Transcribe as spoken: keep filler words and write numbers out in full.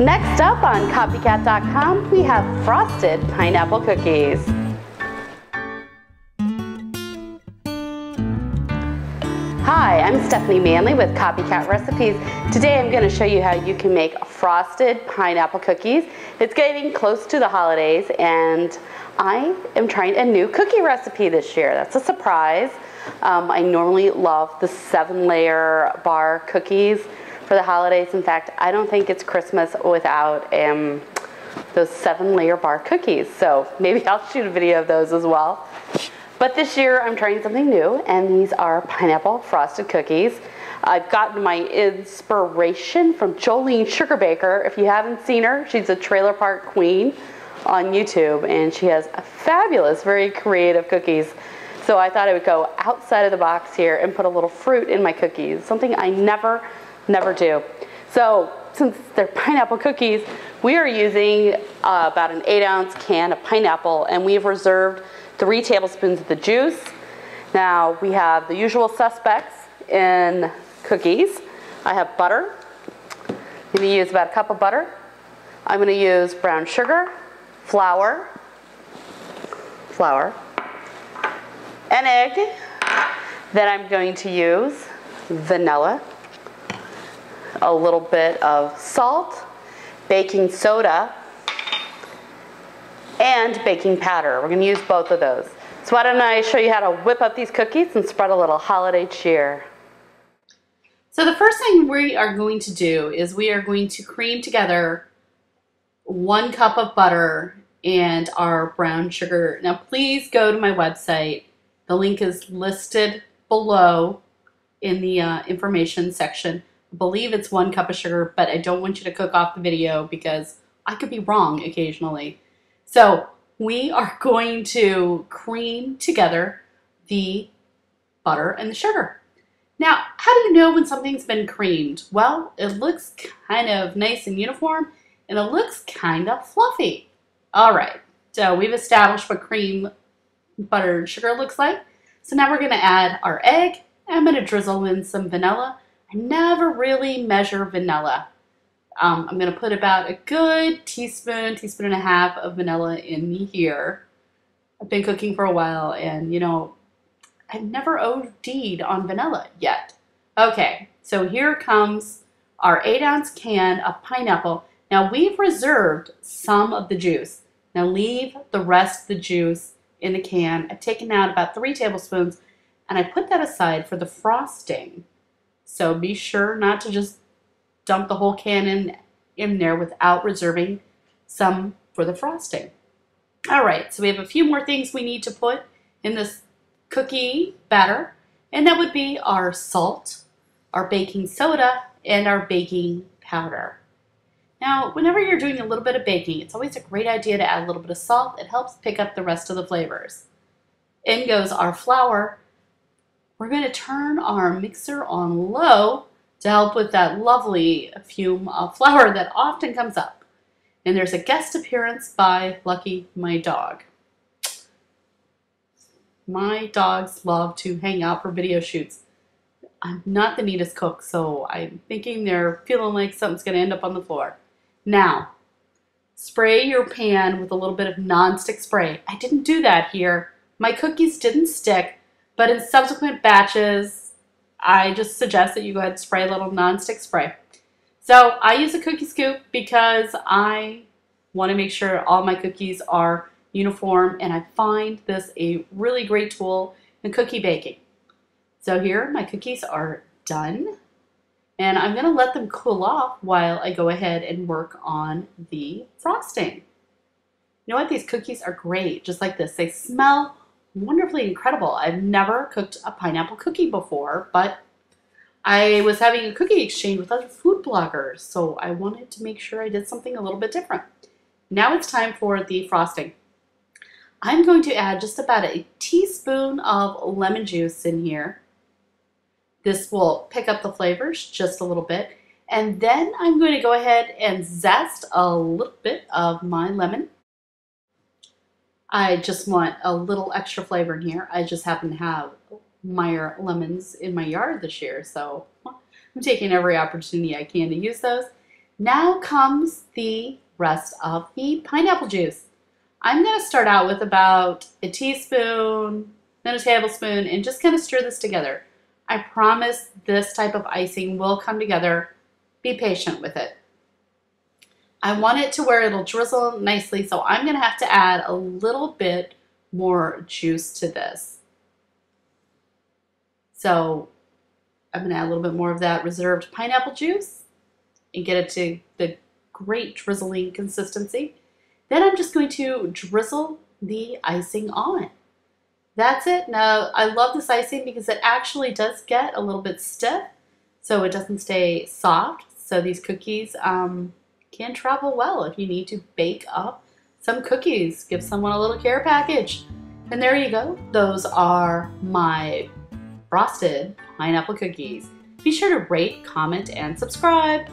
Next up on copycat dot com, we have frosted pineapple cookies. Hi, I'm Stephanie Manley with Copycat Recipes. Today I'm going to show you how you can make frosted pineapple cookies. It's getting close to the holidays and I am trying a new cookie recipe this year. That's a surprise. Um, I normally love the seven layer bar cookies for the holidays. In fact, I don't think it's Christmas without um, those seven layer bar cookies. So maybe I'll shoot a video of those as well. But this year I'm trying something new, and these are pineapple frosted cookies. I've gotten my inspiration from Jolene Sugarbaker. If you haven't seen her, she's a trailer park queen on YouTube, and she has a fabulous, very creative cookies. So I thought I would go outside of the box here and put a little fruit in my cookies, something I never, never do. So since they're pineapple cookies, we are using uh, about an eight ounce can of pineapple, and we've reserved three tablespoons of the juice. Now we have the usual suspects in cookies. I have butter. I'm gonna use about a cup of butter. I'm gonna use brown sugar, flour, flour, an egg. Then I'm going to use vanilla, a little bit of salt, baking soda, and baking powder. We're going to use both of those. So why don't I show you how to whip up these cookies and spread a little holiday cheer. So the first thing we are going to do is we are going to cream together one cup of butter and our brown sugar. Now please go to my website. The link is listed below in the uh, information section. I believe it's one cup of sugar, but I don't want you to cook off the video because I could be wrong occasionally. So we are going to cream together the butter and the sugar. Now, how do you know when something's been creamed? Well, it looks kind of nice and uniform, and it looks kind of fluffy. All right, so we've established what cream, butter, and sugar looks like. So now we're gonna add our egg. I'm gonna drizzle in some vanilla. I never really measure vanilla. Um, I'm going to put about a good teaspoon, teaspoon and a half of vanilla in here. I've been cooking for a while and, you know, I've never OD'd on vanilla yet. Okay, so here comes our eight ounce can of pineapple. Now we've reserved some of the juice. Now leave the rest of the juice in the can. I've taken out about three tablespoons and I put that aside for the frosting. So be sure not to just dump the whole can in, in there without reserving some for the frosting. All right, so we have a few more things we need to put in this cookie batter, and that would be our salt, our baking soda, and our baking powder. Now, whenever you're doing a little bit of baking, it's always a great idea to add a little bit of salt. It helps pick up the rest of the flavors. In goes our flour. We're going to turn our mixer on low to help with that lovely fume of flour that often comes up. And there's a guest appearance by Lucky, my dog. My dogs love to hang out for video shoots. I'm not the neatest cook, so I'm thinking they're feeling like something's gonna end up on the floor. Now, spray your pan with a little bit of nonstick spray. I didn't do that here. My cookies didn't stick, but in subsequent batches, I just suggest that you go ahead and spray a little nonstick spray. So I use a cookie scoop because I want to make sure all my cookies are uniform, and I find this a really great tool in cookie baking. So here my cookies are done, and I'm going to let them cool off while I go ahead and work on the frosting. You know what? These cookies are great just like this. They smell wonderfully incredible. I've never cooked a pineapple cookie before, but I was having a cookie exchange with other food bloggers, so I wanted to make sure I did something a little bit different. Now it's time for the frosting. I'm going to add just about a teaspoon of lemon juice in here. This will pick up the flavors just a little bit, and then I'm going to go ahead and zest a little bit of my lemon. I just want a little extra flavor in here. I just happen to have Meyer lemons in my yard this year, so I'm taking every opportunity I can to use those. Now comes the rest of the pineapple juice. I'm going to start out with about a teaspoon, then a tablespoon, and just kind of stir this together. I promise this type of icing will come together. Be patient with it. I want it to where it'll drizzle nicely, so I'm going to have to add a little bit more juice to this. So I'm going to add a little bit more of that reserved pineapple juice and get it to the great drizzling consistency. Then I'm just going to drizzle the icing on. That's it. Now, I love this icing because it actually does get a little bit stiff, so it doesn't stay soft. So these cookies um, can travel well if you need to bake up some cookies. Give someone a little care package. And there you go. Those are my frosted pineapple cookies. Be sure to rate, comment, and subscribe.